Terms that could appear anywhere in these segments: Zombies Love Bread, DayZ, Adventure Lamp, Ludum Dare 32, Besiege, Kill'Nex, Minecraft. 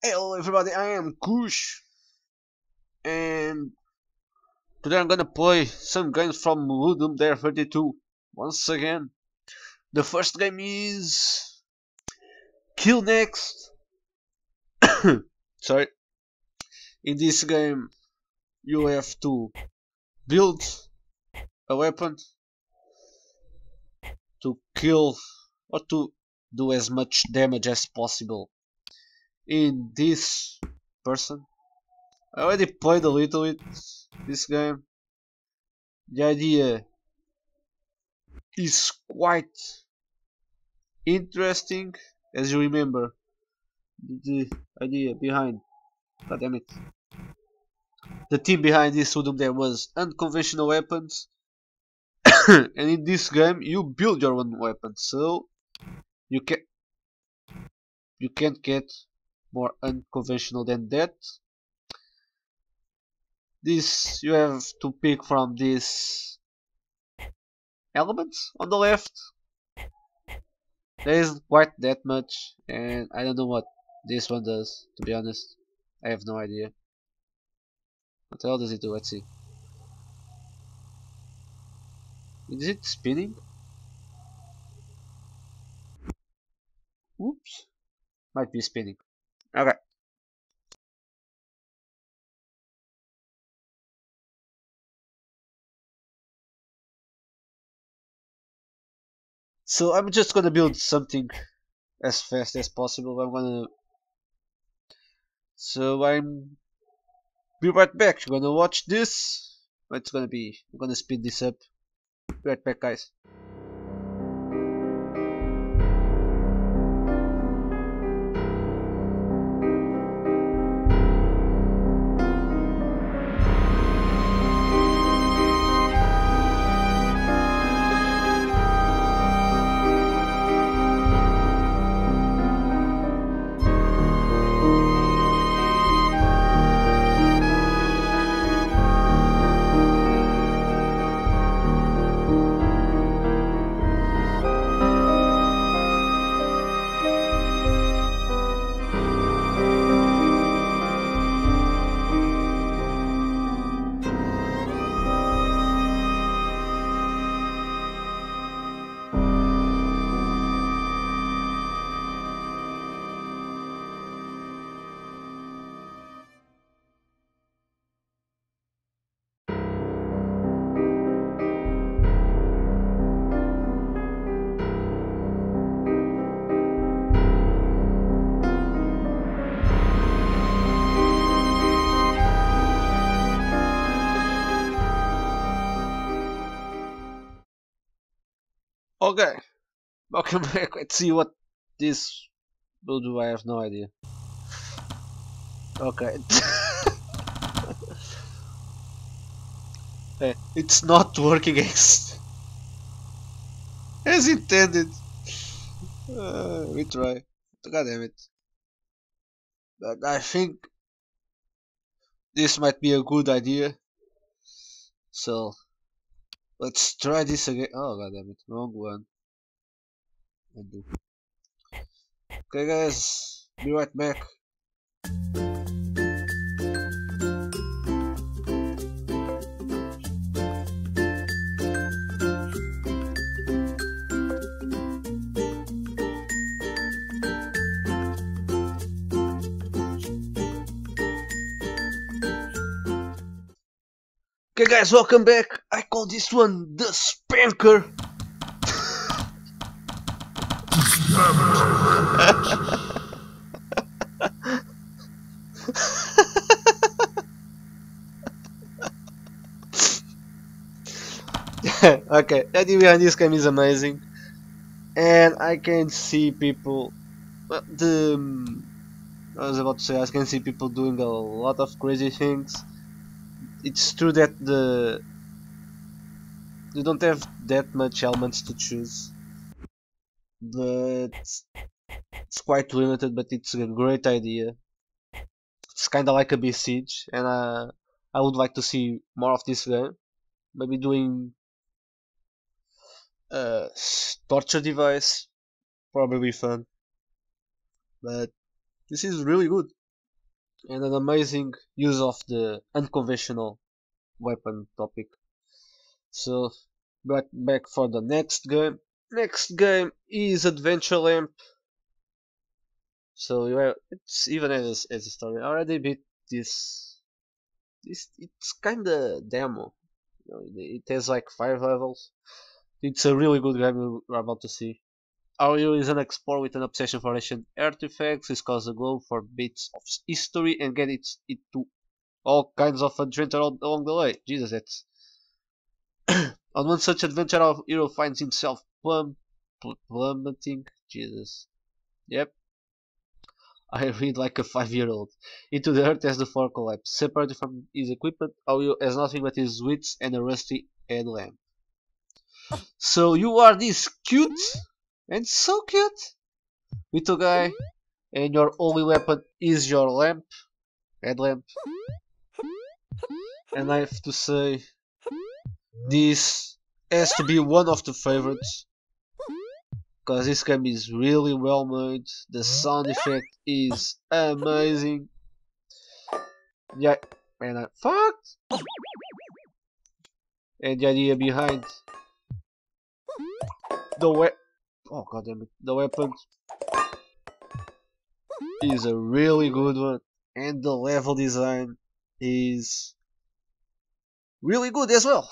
Hello everybody, I am Kush, and today I'm gonna play some games from Ludum Dare 32 once again. The first game is Kill'Nex. Sorry. In this game you have to build a weapon to kill or to do as much damage as possible in this person. I already played a little bit this game. The idea is quite interesting, as you remember the idea behind. God damn it! The team behind this Ludum Dare was unconventional weapons, and in this game you build your own weapon, so you can't get more unconventional than that. This you have to pick from these elements on the left. There isn't quite that much, and I don't know what this one does, to be honest. I have no idea. What the hell does it do? Let's see. Is it spinning? Oops. Might be spinning. Okay. So I'm just gonna build something as fast as possible. Be right back. You're gonna watch this. I'm gonna speed this up. Be right back, guys. Okay, welcome back. Let's see what this will do. I have no idea. Okay. Hey, it's not working as intended. We try. God damn it. But I think this might be a good idea. So let's try this again. Oh god damn it, wrong one. Undo. Okay guys, be right back. Okay guys, welcome back. I call this one the spanker. Okay, the idea behind this game is amazing, and I can see people. I can see people doing a lot of crazy things. It's true that you don't have that much elements to choose, but it's quite limited, but it's a great idea. It's kinda like a Besiege, and I would like to see more of this game. Maybe doing a torture device, probably fun, but this is really good. and an amazing use of the unconventional weapon topic. So back for the next game. Next game is Adventure Lamp. So it's even as a story. I already beat this. It's kinda demo. It has like 5 levels. It's a really good game we're about to see. Our hero is an explorer with an obsession for ancient artifacts. He scans the globe for bits of history and gets it to all kinds of adventure along the way. Jesus, that's... On one such adventure, our hero finds himself plummeting. Jesus. Yep. I read like a 5-year-old. Into the earth as the floor collapses. Separated from his equipment, our hero has nothing but his wits and a rusty headlamp. So you are this cute and so cute little guy, and your only weapon is your lamp, headlamp. And I have to say, this has to be one of the favorites, because this game is really well made. The sound effect is amazing. Yeah, and I fucked. And the idea behind the way, oh god damn it, the weapon is a really good one, and the level design is really good as well.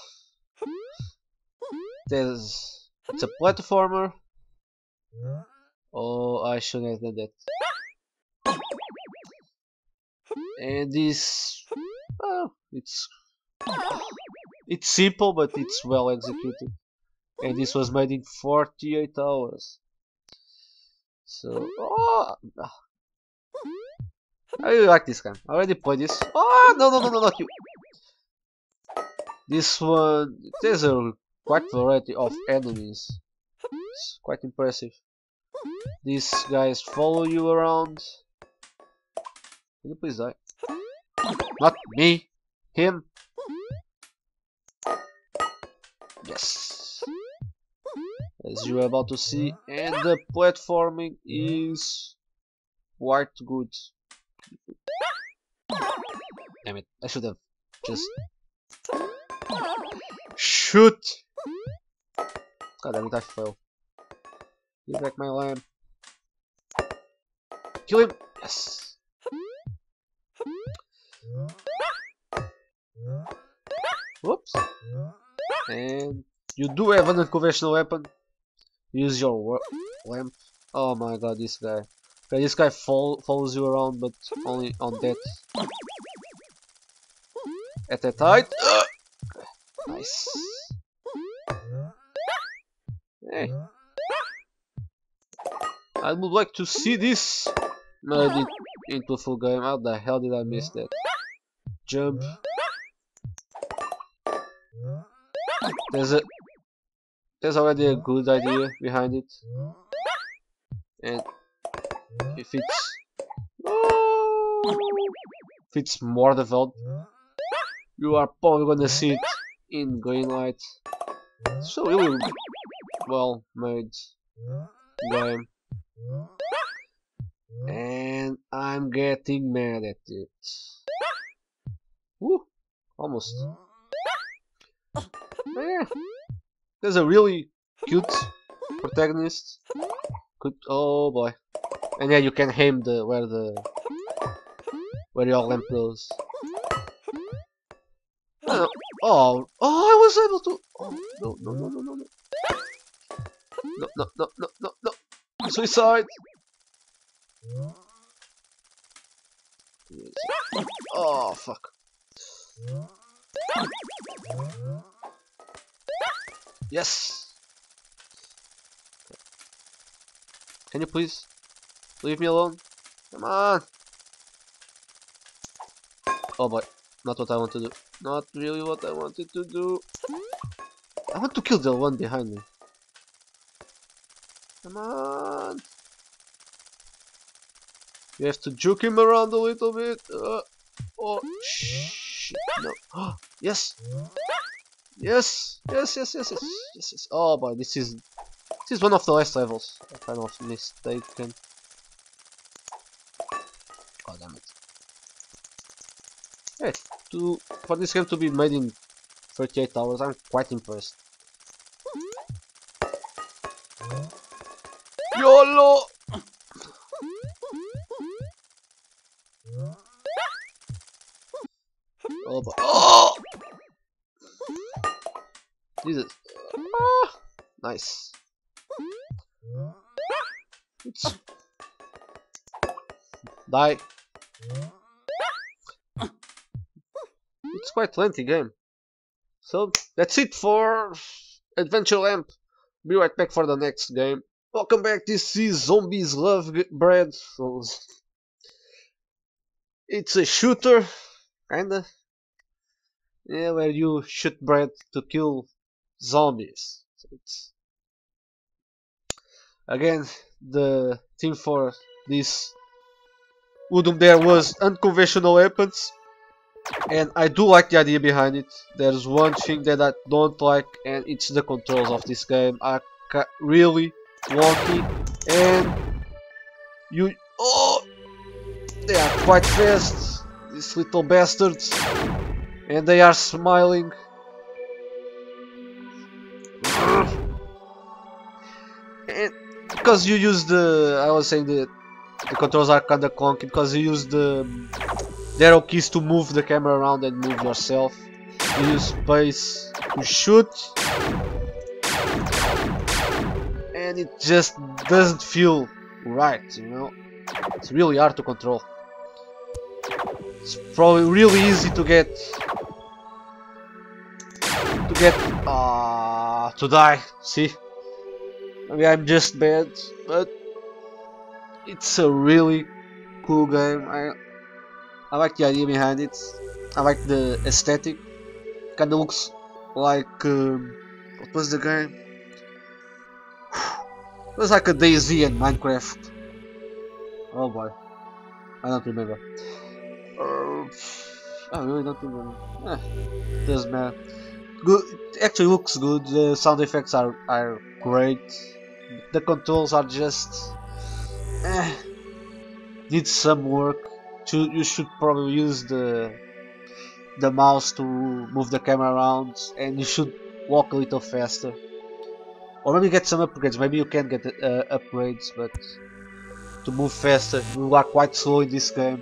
It's a platformer. Oh, I shouldn't have done that. And this, oh, it's simple, but it's well executed. And this was made in 48 hours. So, oh, I really like this game. I already played this. Oh, no, not you. This one, there's a quite variety of enemies. It's quite impressive. These guys follow you around. Can you please die? Not me, him. Yes. As you're about to see, and the platforming is quite good. Damn it, I should have just... Shoot! God damn it, I fell. Give back my lamp. Kill him! Yes! Whoops! And you do have an unconventional weapon. Use your lamp. Oh my god, this guy. Okay, this guy follows you around, but only on that. At that height. Nice. Hey. I would like to see this made into a full game. How the hell did I miss that? Jump. There's already a good idea behind it, and if it's more developed, you are probably gonna see it in green light. So really well made game, and I'm getting mad at it. Woo, almost. Yeah. There's a really cute protagonist. Oh boy! And yeah, you can aim where your lamp goes. Oh, oh! I was able to. Oh no! Suicide! Oh fuck! Yes! Can you please leave me alone? Come on! Oh boy, not what I want to do. Not really what I wanted to do. I want to kill the one behind me. Come on! You have to juke him around a little bit. Oh shit, no. Yes! Yes. Oh boy, this is one of the last levels, if I'm not mistaken. Oh damn it. Hey, for this game to be made in 38 hours, I'm quite impressed. YOLO! Oh, but oh! Jesus. Ah, nice. Oops. Die. It's quite plenty game. So that's it for Adventure Lamp. Be right back for the next game. Welcome back. This is Zombies Love Bread. So it's a shooter, kinda. Yeah, where you shoot bread to kill zombies. So it's... Again, the theme for this Ludum Dare was unconventional weapons, and I do like the idea behind it. There's one thing that I don't like, and it's the controls of this game are really wonky, and they are quite fast, these little bastards, and they are smiling. And because you use the, I was saying that the controls are kinda clunky because you use the arrow keys to move the camera around and move yourself. You use space to shoot, and it just doesn't feel right, you know. It's really hard to control. It's probably really easy to get to die. See, maybe I'm just bad, but it's a really cool game. I like the idea behind it. I like the aesthetic. Kinda looks like what was the game? It was like a DayZ and Minecraft. Oh boy, I don't remember. I really don't remember. It doesn't matter. Good. It actually looks good. The sound effects are great. The controls are just... Did some work. You should probably use the mouse to move the camera around, and you should walk a little faster, or maybe get some upgrades. Maybe you can get upgrades, but to move faster, you are quite slow in this game.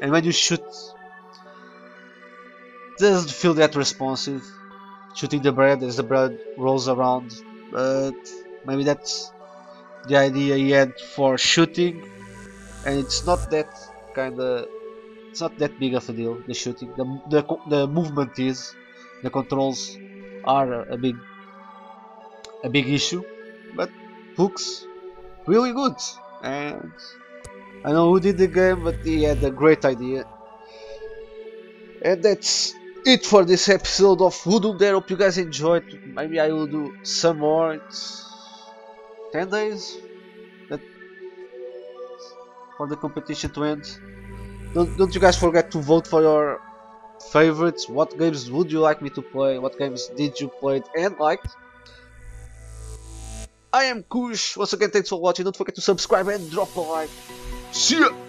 And when you shoot, it doesn't feel that responsive. Shooting the bread as the bread rolls around, but maybe that's the idea he had for shooting, and it's not that it's not that big of a deal. The shooting, the movement is, the controls are a big issue, but looks really good. And I know who did the game, but he had a great idea. And that's it for this episode of Ludum Dare. Hope you guys enjoyed. Maybe I will do some more. It's 10 days for the competition to end. Don't you guys forget to vote for your favorites. What games would you like me to play? What games did you play and liked? I am Kush. Once again, thanks for watching. Don't forget to subscribe and drop a like. See ya!